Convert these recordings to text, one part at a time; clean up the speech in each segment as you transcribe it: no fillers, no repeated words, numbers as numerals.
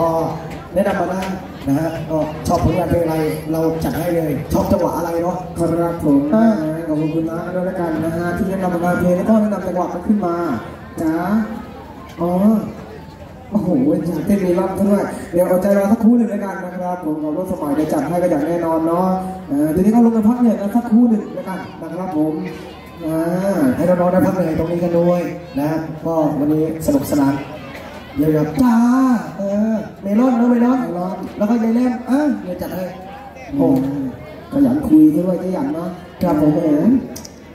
ก็แนะนำมาได้นะฮะก็ชอบผลงานเพลงอะไรเราจัดให้เลยชอบจังหวะอะไรเนาะครับผมขอบคุณนะด้วยละกันนะฮะที่แนะนำผลงานเพลงแล้วก็แนะนำจังหวะมันขึ้นมาจ้าอ๋อโอ้โหเต้นมีรับด้วยเดี๋ยวเอาใจเราสักคู่หนึ่งด้วยกันนะครับผมเราร่วมสมัยได้จัดให้ก็อย่างแน่นอนเนาะทีนี้ก็ลงกันพักเนี่ยกันสักคู่หนึ่งด้วยกันนะครับผมให้น้องๆได้พักเหนื่อยตรงนี้กันด้วยนะก็วันนี้สนุกสนานเยอะๆจ้าเมลอนแล้วเมลอนแล้วก็ยายเล่มเดี๋ยวจัดให้โอ้ก็อยากคุยด้วยก็อยากเนาะครับผม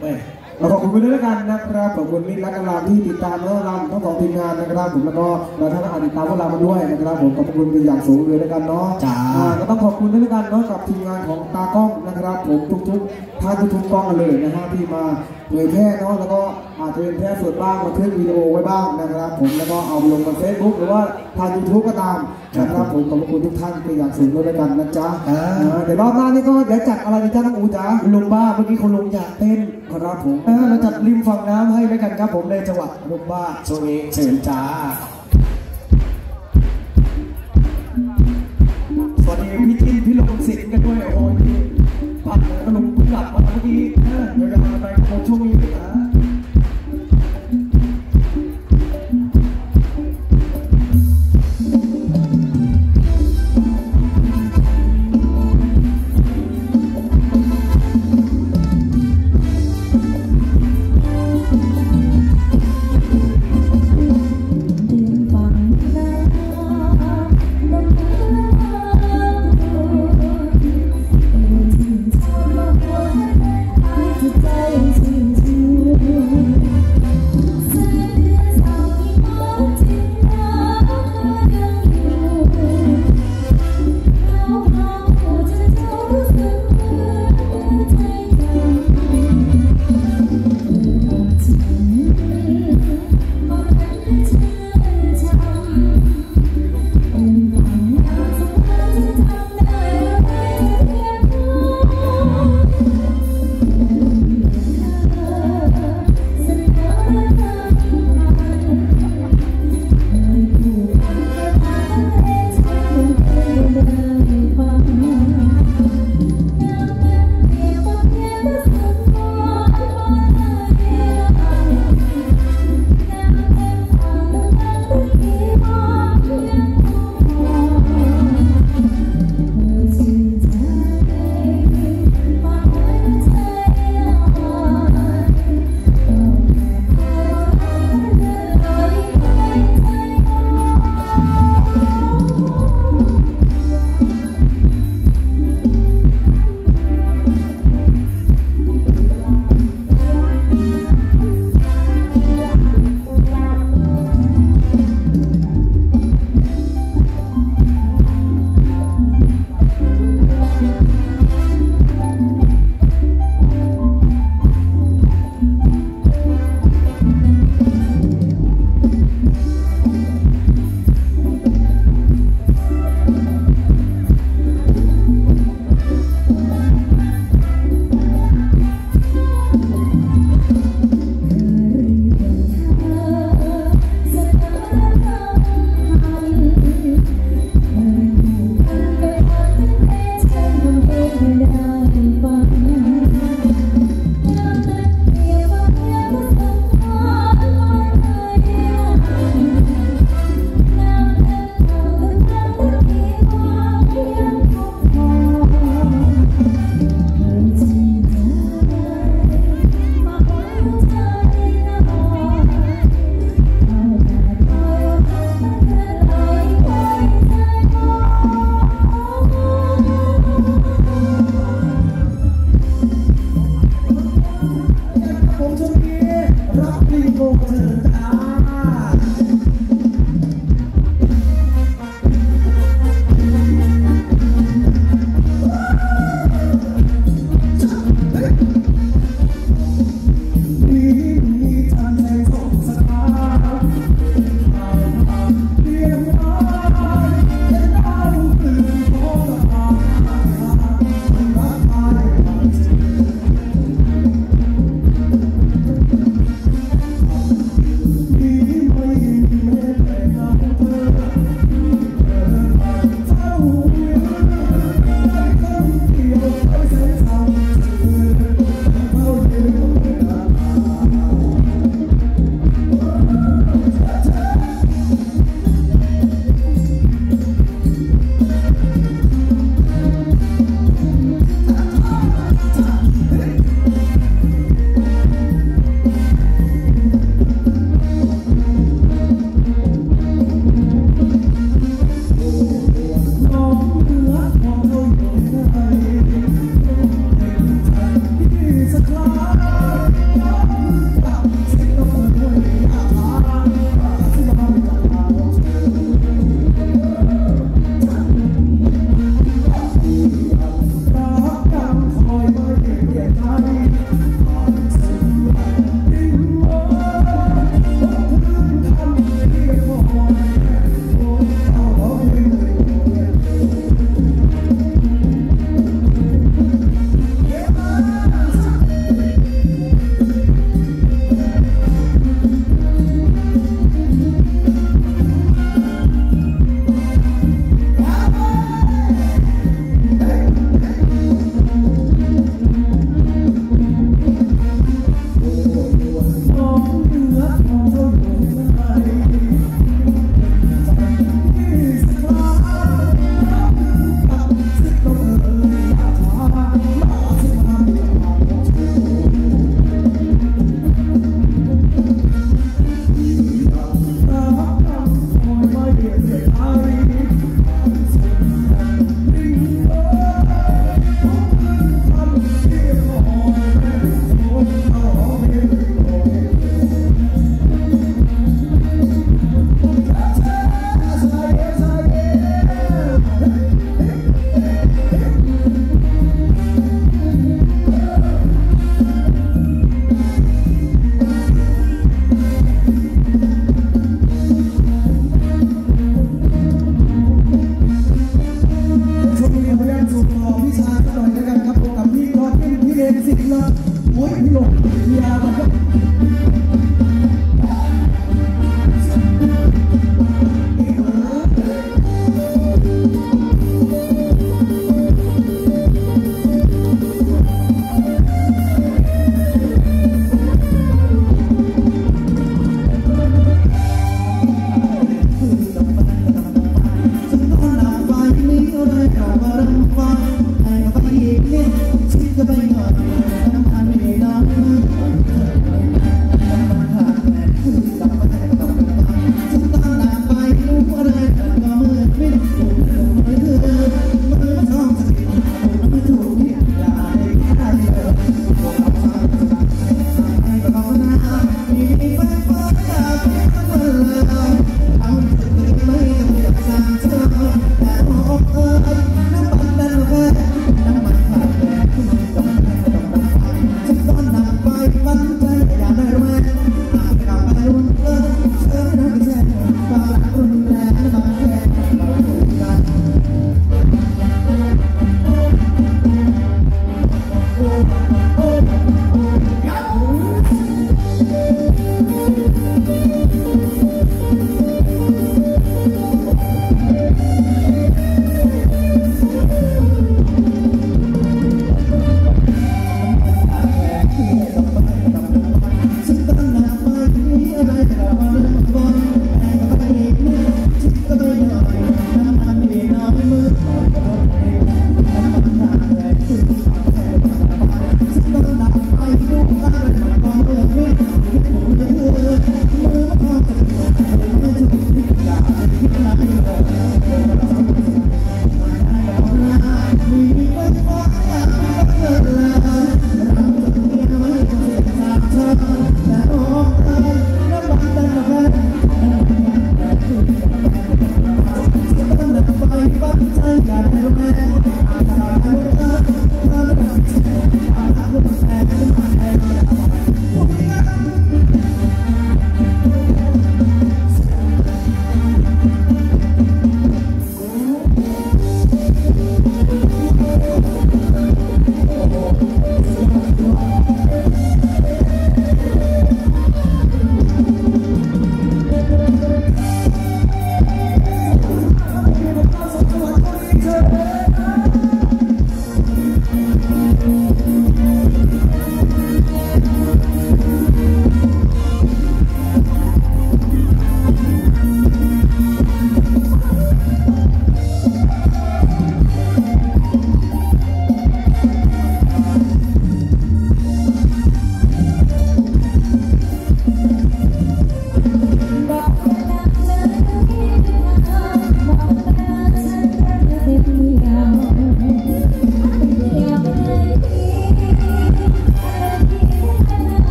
เฮ้ยเราขอบคุณไปด้วยแล้วกันนะครับขอบคุณมิตรรักอารามที่ติดตามแล้วรำทั้งสองทีมงานนะครับผมแล้วก็เราท่านอาจติดตามพวกเรามาด้วยนะครับผมขอบคุณเป็นอย่างสูงเลยแล้วกันเนาะก็ต้องขอบคุณด้วยแล้วกันเนาะกับทีมงานของตากล้องนะครับผมทุกๆท่านทุกๆกล้องเลยนะฮะที่มาเผยแพร่เนาะแล้วก็อาจจะเป็นแพร่สดบ้างมาเพิ่มวิดีโอไว้บ้างนะครับผมแล้วก็เอาลงบน Facebook หรือว่าทาง YouTube ก็ตามนะครับผมขอบคุณทุกท่านเป็นอย่างสูงเลยแล้วกันนะจ๊ะเดี๋ยวรอบหน้านี่ก็เดี๋ยวจัดอะไรจ้าน้องอูจ๋าลุงบ้าเมื่อกี้คนลุงอยากเต้นครับผมเราจัดริมฝั่งน้ำให้ด้วยกันครับผมในจังหวัดลุงบ้าโซเน่เฉินจ้าสวัสดีพี่ทินพี่ลงศิลป์กันด้วยโอ้ยปัดแล้วลุงหลับมาเมื่อกี้เดี๋ยวจะมาไปของช่วงนี้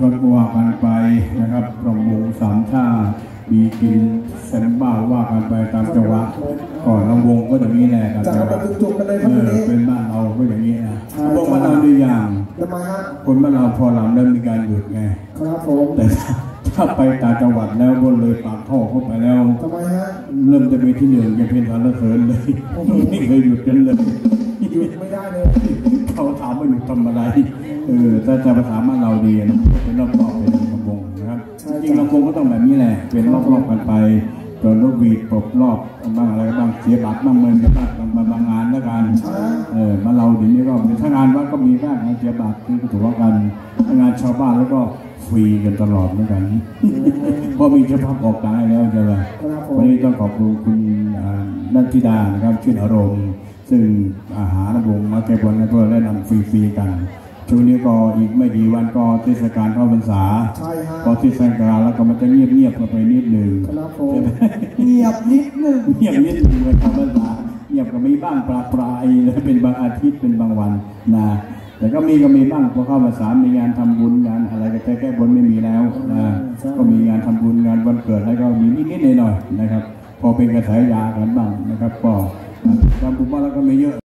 ก็เรียกว่ากันไปนะครับประมงสามชามีกินแซนบ้าว่ากันไปตามจังหวะก่อนลำวงก็อย่างนี้แหละครับเป็นบ้านเราก็อย่างนี้นะพวกบ้านเราดีอย่างคนบ้านเราพอลำได้มีการหยุดไงครับผมแต่ถ้าไปต่างจังหวัดแล้วบนเลยปากท่อเข้าไปแล้วเริ่มจะเป็นที่หนึ่งจะเป็นฐานละเขินเลยไม่เคยหยุดกันเลยหยุดไม่ได้เลยเขาถามว่าหยุดทำอะไรถ้าจะมาถามว่าเราดีนะเป็นรอบต่อเป็นลำวงนะครับจริงลำวงก็ต้องแบบนี้แหละเป็นรอบๆกันไปโดนรถบีบปลบรอบบ้างอะไรบ้างเสียบัตรบ้างเงินบ้างบางงานแล้วกันมาเราดีนี่ก็มีถ้างานวัดก็มีบ้างงานเสียบัตรที่ถือว่ากันงานชาวบ้านแล้วก็ฟรีกันตลอดเหมือนกันเพราะมีเฉพาะออกตายแล้วใช่ไหมวันนี้ต้องขอบคุณคุณนันทิดานะครับชื่นอารมณ์ซึ่งอาหารวงมาแก้บนเพื่อแนะนำฟรีๆกันช่วงนี้ก็อีกไม่ดีวันก็เทศกาลเข้าพรรษาพอเทศกาลแล้วก็มันจะเงียบๆไปนิดหนึ่งเงียบนิดหนึ่งเงียบนิดหนึ่งวันเข้าพรรษาเงียบก็มีบ้างปลายๆเป็นบางอาทิตย์เป็นบางวันนะแต่ก็มีบ้างพอเข้ามาสามมีงานทำบุญงานอะไรก็แก้บนไม่มีแล้วนะก็มีงานทำบุญงานวันเกิดอะไรก็มีนิดๆหน่อยๆนะครับพอเป็นกระแสยากันบ้างนะครับก็ทำบุญบ้างแล้วก็ไม่เยอะ